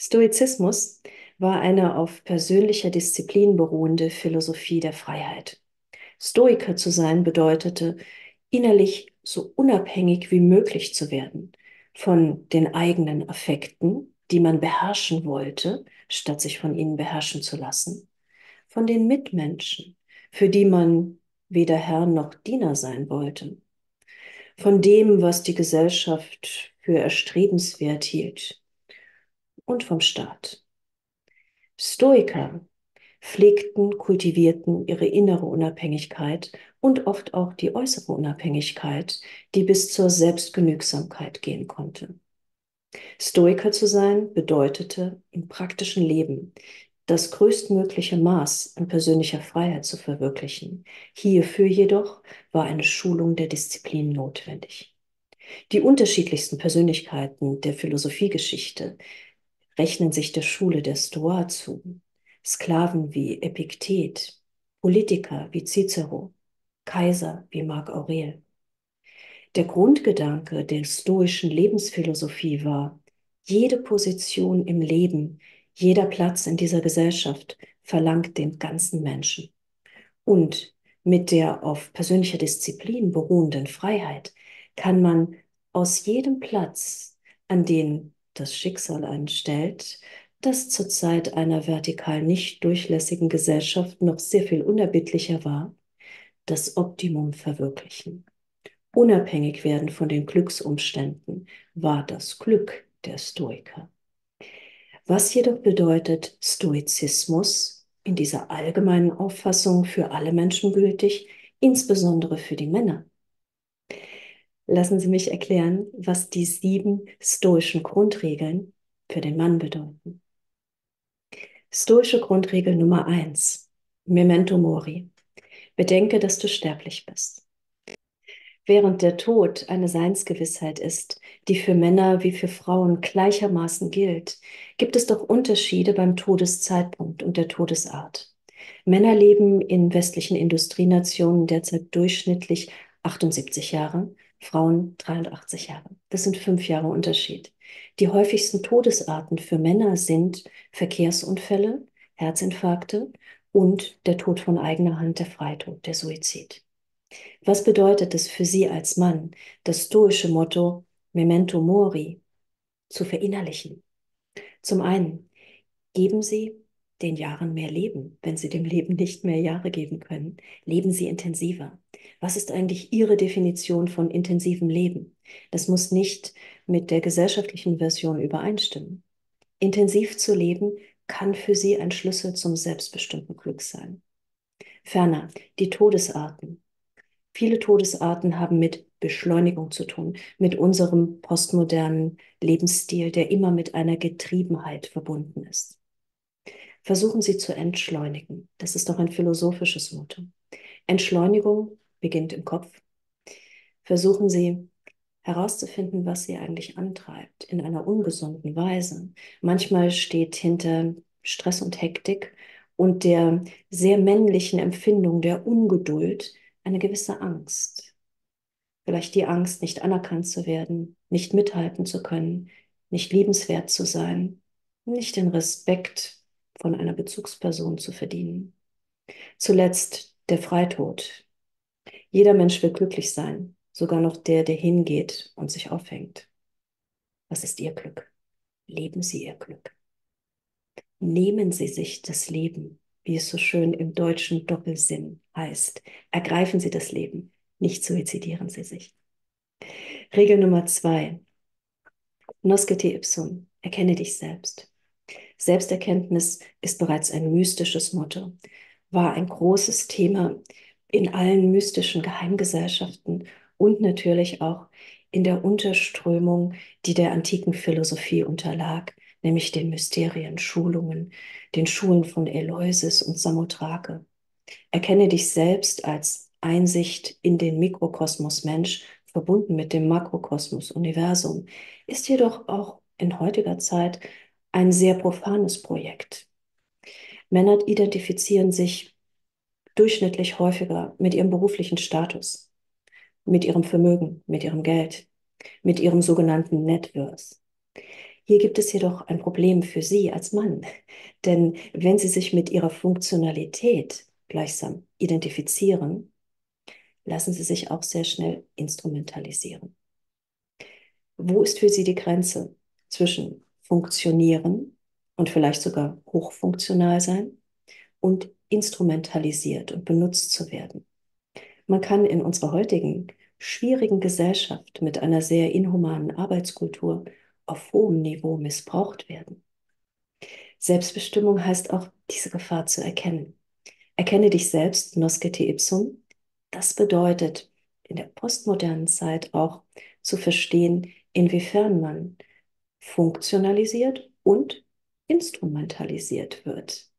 Stoizismus war eine auf persönlicher Disziplin beruhende Philosophie der Freiheit. Stoiker zu sein bedeutete, innerlich so unabhängig wie möglich zu werden von den eigenen Affekten, die man beherrschen wollte, statt sich von ihnen beherrschen zu lassen, von den Mitmenschen, für die man weder Herr noch Diener sein wollte, von dem, was die Gesellschaft für erstrebenswert hielt, und vom Staat. Stoiker pflegten, kultivierten ihre innere Unabhängigkeit und oft auch die äußere Unabhängigkeit, die bis zur Selbstgenügsamkeit gehen konnte. Stoiker zu sein bedeutete, im praktischen Leben das größtmögliche Maß an persönlicher Freiheit zu verwirklichen. Hierfür jedoch war eine Schulung der Disziplin notwendig. Die unterschiedlichsten Persönlichkeiten der Philosophiegeschichte rechnen sich der Schule der Stoa zu. Sklaven wie Epiktet, Politiker wie Cicero, Kaiser wie Marc Aurel. Der Grundgedanke der stoischen Lebensphilosophie war, jede Position im Leben, jeder Platz in dieser Gesellschaft verlangt den ganzen Menschen. Und mit der auf persönlicher Disziplin beruhenden Freiheit kann man aus jedem Platz, an den das Schicksal einstellt, das zur Zeit einer vertikal nicht durchlässigen Gesellschaft noch sehr viel unerbittlicher war, das Optimum verwirklichen. Unabhängig werden von den Glücksumständen war das Glück der Stoiker. Was jedoch bedeutet Stoizismus, in dieser allgemeinen Auffassung für alle Menschen gültig, insbesondere für die Männer? Lassen Sie mich erklären, was die 7 stoischen Grundregeln für den Mann bedeuten. Stoische Grundregel Nummer 1, Memento Mori. Bedenke, dass du sterblich bist. Während der Tod eine Seinsgewissheit ist, die für Männer wie für Frauen gleichermaßen gilt, gibt es doch Unterschiede beim Todeszeitpunkt und der Todesart. Männer leben in westlichen Industrienationen derzeit durchschnittlich 78 Jahre, Frauen 83 Jahre. Das sind 5 Jahre Unterschied. Die häufigsten Todesarten für Männer sind Verkehrsunfälle, Herzinfarkte und der Tod von eigener Hand, der Freitod, der Suizid. Was bedeutet es für Sie als Mann, das stoische Motto Memento Mori zu verinnerlichen? Zum einen, geben Sie den Jahren mehr Leben, wenn Sie dem Leben nicht mehr Jahre geben können. Leben Sie intensiver. Was ist eigentlich Ihre Definition von intensivem Leben? Das muss nicht mit der gesellschaftlichen Version übereinstimmen. Intensiv zu leben kann für Sie ein Schlüssel zum selbstbestimmten Glück sein. Ferner, die Todesarten. Viele Todesarten haben mit Beschleunigung zu tun, mit unserem postmodernen Lebensstil, der immer mit einer Getriebenheit verbunden ist. Versuchen Sie zu entschleunigen. Das ist doch ein philosophisches Motto. Entschleunigung beginnt im Kopf. Versuchen Sie herauszufinden, was Sie eigentlich antreibt, in einer ungesunden Weise. Manchmal steht hinter Stress und Hektik und der sehr männlichen Empfindung der Ungeduld eine gewisse Angst. Vielleicht die Angst, nicht anerkannt zu werden, nicht mithalten zu können, nicht liebenswert zu sein, nicht den Respekt von einer Bezugsperson zu verdienen. Zuletzt der Freitod. Jeder Mensch will glücklich sein, sogar noch der, der hingeht und sich aufhängt. Was ist Ihr Glück? Leben Sie Ihr Glück. Nehmen Sie sich das Leben, wie es so schön im deutschen Doppelsinn heißt. Ergreifen Sie das Leben, nicht suizidieren Sie sich. Regel Nummer 2. Nosce te ipsum. Erkenne dich selbst. Selbsterkenntnis ist bereits ein mystisches Motto, war ein großes Thema in allen mystischen Geheimgesellschaften und natürlich auch in der Unterströmung, die der antiken Philosophie unterlag, nämlich den Mysterien, Schulungen, den Schulen von Eleusis und Samothrake. Erkenne dich selbst als Einsicht in den Mikrokosmos Mensch, verbunden mit dem Makrokosmos Universum, ist jedoch auch in heutiger Zeit ein sehr profanes Projekt. Männer identifizieren sich durchschnittlich häufiger mit ihrem beruflichen Status, mit ihrem Vermögen, mit ihrem Geld, mit ihrem sogenannten Net Worth. Hier gibt es jedoch ein Problem für Sie als Mann, denn wenn Sie sich mit Ihrer Funktionalität gleichsam identifizieren, lassen Sie sich auch sehr schnell instrumentalisieren. Wo ist für Sie die Grenze zwischen funktionieren und vielleicht sogar hochfunktional sein und instrumentalisiert und benutzt zu werden? Man kann in unserer heutigen schwierigen Gesellschaft mit einer sehr inhumanen Arbeitskultur auf hohem Niveau missbraucht werden. Selbstbestimmung heißt auch, diese Gefahr zu erkennen. Erkenne dich selbst, noscete ipsum. Das bedeutet, in der postmodernen Zeit auch zu verstehen, inwiefern man funktionalisiert und instrumentalisiert wird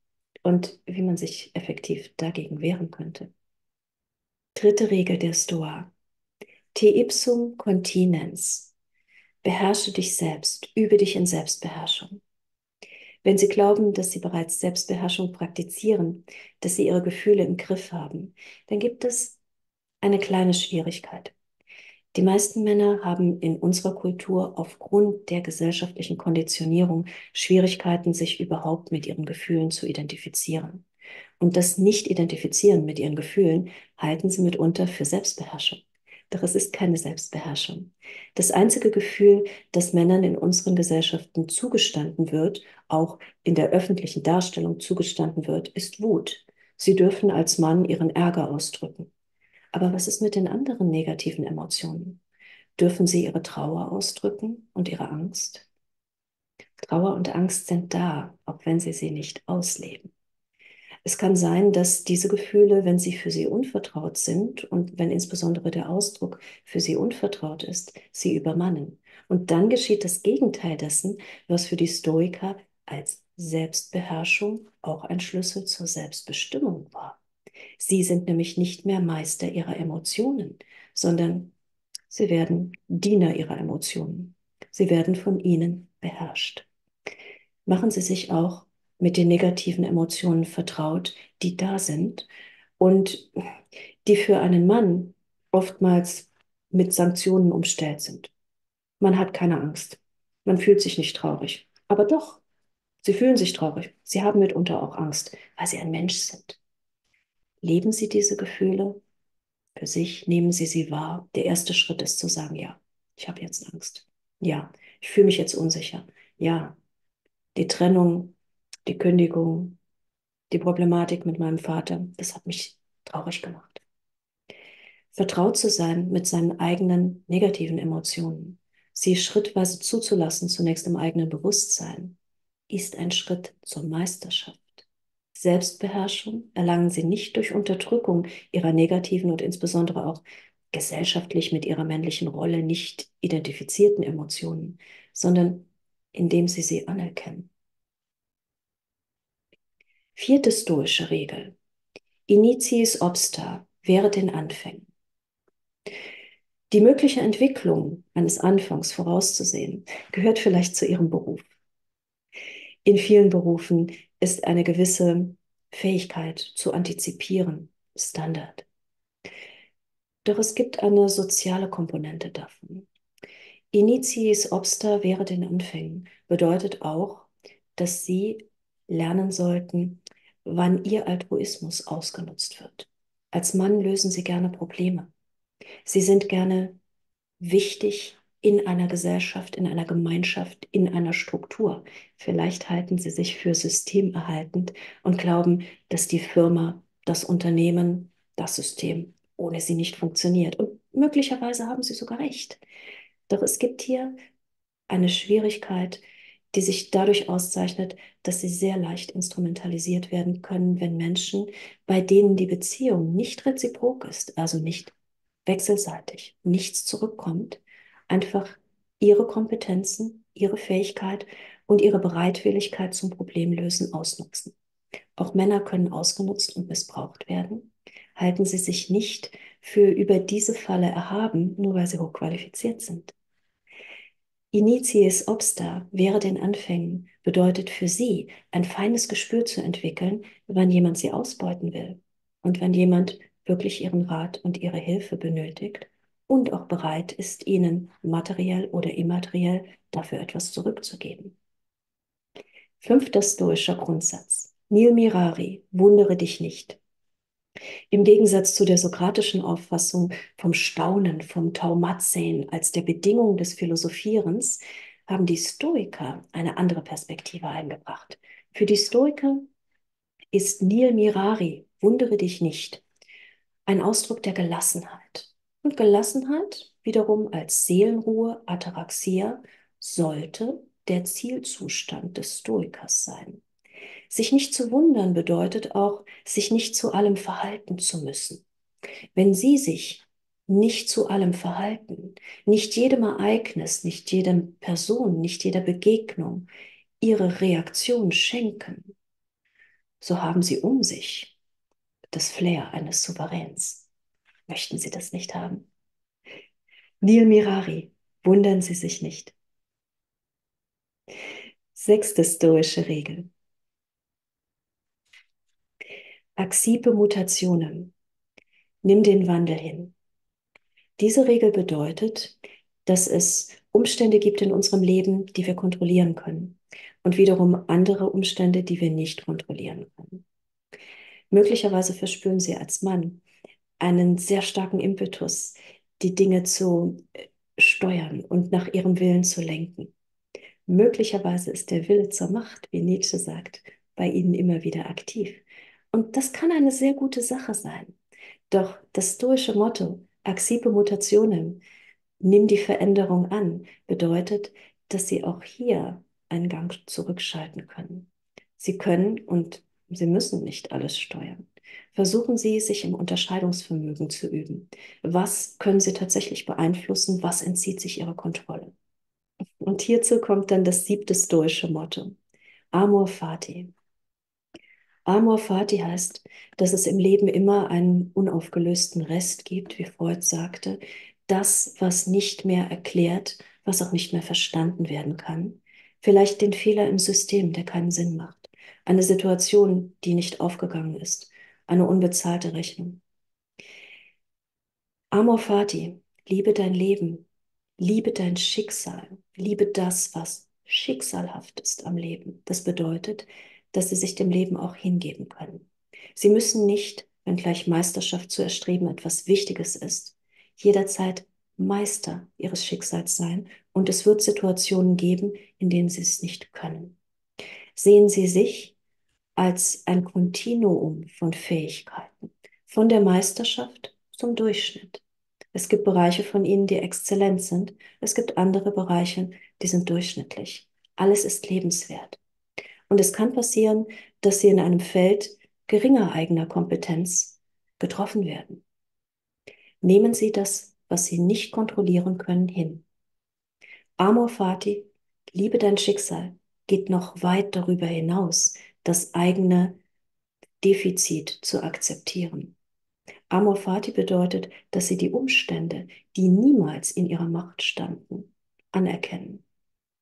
und wie man sich effektiv dagegen wehren könnte. Dritte Regel der Stoa. Te ipsum continens. Beherrsche dich selbst, übe dich in Selbstbeherrschung. Wenn Sie glauben, dass Sie bereits Selbstbeherrschung praktizieren, dass Sie Ihre Gefühle im Griff haben, dann gibt es eine kleine Schwierigkeit. Die meisten Männer haben in unserer Kultur aufgrund der gesellschaftlichen Konditionierung Schwierigkeiten, sich überhaupt mit ihren Gefühlen zu identifizieren. Und das Nicht-Identifizieren mit ihren Gefühlen halten sie mitunter für Selbstbeherrschung. Doch es ist keine Selbstbeherrschung. Das einzige Gefühl, das Männern in unseren Gesellschaften zugestanden wird, auch in der öffentlichen Darstellung zugestanden wird, ist Wut. Sie dürfen als Mann ihren Ärger ausdrücken. Aber was ist mit den anderen negativen Emotionen? Dürfen sie ihre Trauer ausdrücken und ihre Angst? Trauer und Angst sind da, auch wenn sie sie nicht ausleben. Es kann sein, dass diese Gefühle, wenn sie für sie unvertraut sind und wenn insbesondere der Ausdruck für sie unvertraut ist, sie übermannen. Und dann geschieht das Gegenteil dessen, was für die Stoiker als Selbstbeherrschung auch ein Schlüssel zur Selbstbestimmung war. Sie sind nämlich nicht mehr Meister ihrer Emotionen, sondern sie werden Diener ihrer Emotionen. Sie werden von ihnen beherrscht. Machen Sie sich auch mit den negativen Emotionen vertraut, die da sind und die für einen Mann oftmals mit Sanktionen umstellt sind. Man hat keine Angst, man fühlt sich nicht traurig, aber doch, sie fühlen sich traurig, sie haben mitunter auch Angst, weil sie ein Mensch sind. Leben Sie diese Gefühle für sich, nehmen Sie sie wahr. Der erste Schritt ist zu sagen, ja, ich habe jetzt Angst, ja, ich fühle mich jetzt unsicher, ja, die Trennung, die Kündigung, die Problematik mit meinem Vater, das hat mich traurig gemacht. Vertraut zu sein mit seinen eigenen negativen Emotionen, sie schrittweise zuzulassen, zunächst im eigenen Bewusstsein, ist ein Schritt zur Meisterschaft. Selbstbeherrschung erlangen Sie nicht durch Unterdrückung Ihrer negativen und insbesondere auch gesellschaftlich mit Ihrer männlichen Rolle nicht identifizierten Emotionen, sondern indem Sie sie anerkennen. Vierte stoische Regel. Initiis obsta, wehret den Anfängen. Die mögliche Entwicklung eines Anfangs vorauszusehen, gehört vielleicht zu Ihrem Beruf. In vielen Berufen ist eine gewisse Fähigkeit zu antizipieren Standard. Doch es gibt eine soziale Komponente davon. Initiis obsta, wehret den Anfängen bedeutet auch, dass Sie lernen sollten, wann ihr Altruismus ausgenutzt wird. Als Mann lösen sie gerne Probleme. Sie sind gerne wichtig in einer Gesellschaft, in einer Gemeinschaft, in einer Struktur. Vielleicht halten sie sich für systemerhaltend und glauben, dass die Firma, das Unternehmen, das System ohne sie nicht funktioniert. Und möglicherweise haben sie sogar recht. Doch es gibt hier eine Schwierigkeit, die sich dadurch auszeichnet, dass sie sehr leicht instrumentalisiert werden können, wenn Menschen, bei denen die Beziehung nicht reziprok ist, also nicht wechselseitig, nichts zurückkommt, einfach ihre Kompetenzen, ihre Fähigkeit und ihre Bereitwilligkeit zum Problemlösen ausnutzen. Auch Männer können ausgenutzt und missbraucht werden. Halten Sie sich nicht für über diese Falle erhaben, nur weil Sie hochqualifiziert sind. Initiis obsta, wehret den Anfängen, bedeutet für Sie, ein feines Gespür zu entwickeln, wann jemand Sie ausbeuten will und wann jemand wirklich Ihren Rat und Ihre Hilfe benötigt und auch bereit ist, ihnen materiell oder immateriell dafür etwas zurückzugeben. 5. Stoischer Grundsatz. Nil mirari, wundere dich nicht. Im Gegensatz zu der sokratischen Auffassung vom Staunen, vom Taumazein als der Bedingung des Philosophierens, haben die Stoiker eine andere Perspektive eingebracht. Für die Stoiker ist Nil mirari, wundere dich nicht, ein Ausdruck der Gelassenheit. Und Gelassenheit wiederum als Seelenruhe, Ataraxia, sollte der Zielzustand des Stoikers sein. Sich nicht zu wundern bedeutet auch, sich nicht zu allem verhalten zu müssen. Wenn Sie sich nicht zu allem verhalten, nicht jedem Ereignis, nicht jeder Person, nicht jeder Begegnung Ihre Reaktion schenken, so haben Sie um sich das Flair eines Souveräns. Möchten Sie das nicht haben? Nil mirari, wundern Sie sich nicht. 6. Stoische Regel. Accipe mutationem. Nimm den Wandel hin. Diese Regel bedeutet, dass es Umstände gibt in unserem Leben, die wir kontrollieren können und wiederum andere Umstände, die wir nicht kontrollieren können. Möglicherweise verspüren Sie als Mann einen sehr starken Impetus, die Dinge zu steuern und nach ihrem Willen zu lenken. Möglicherweise ist der Wille zur Macht, wie Nietzsche sagt, bei Ihnen immer wieder aktiv. Und das kann eine sehr gute Sache sein. Doch das stoische Motto, accipe mutationem, nimm die Veränderung an, bedeutet, dass Sie auch hier einen Gang zurückschalten können. Sie können und Sie müssen nicht alles steuern. Versuchen Sie, sich im Unterscheidungsvermögen zu üben. Was können Sie tatsächlich beeinflussen? Was entzieht sich Ihrer Kontrolle? Und hierzu kommt dann das 7. stoische Motto, Amor Fati. Amor Fati heißt, dass es im Leben immer einen unaufgelösten Rest gibt, wie Freud sagte, das, was nicht mehr erklärt, was auch nicht mehr verstanden werden kann. Vielleicht den Fehler im System, der keinen Sinn macht. Eine Situation, die nicht aufgegangen ist. Eine unbezahlte Rechnung. Amor Fati, liebe dein Leben. Liebe dein Schicksal, liebe das, was schicksalhaft ist am Leben. Das bedeutet, dass Sie sich dem Leben auch hingeben können. Sie müssen nicht, wenn gleich Meisterschaft zu erstreben etwas Wichtiges ist, jederzeit Meister Ihres Schicksals sein. Und es wird Situationen geben, in denen Sie es nicht können. Sehen Sie sich als ein Kontinuum von Fähigkeiten, von der Meisterschaft zum Durchschnitt. Es gibt Bereiche von Ihnen, die exzellent sind. Es gibt andere Bereiche, die sind durchschnittlich. Alles ist lebenswert. Und es kann passieren, dass Sie in einem Feld geringer eigener Kompetenz getroffen werden. Nehmen Sie das, was Sie nicht kontrollieren können, hin. Amor Fati, liebe dein Schicksal, geht noch weit darüber hinaus, das eigene Defizit zu akzeptieren. Amor Fati bedeutet, dass Sie die Umstände, die niemals in Ihrer Macht standen, anerkennen,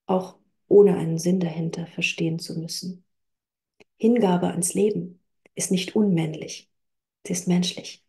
auch ohne einen Sinn dahinter verstehen zu müssen. Hingabe ans Leben ist nicht unmännlich, sie ist menschlich.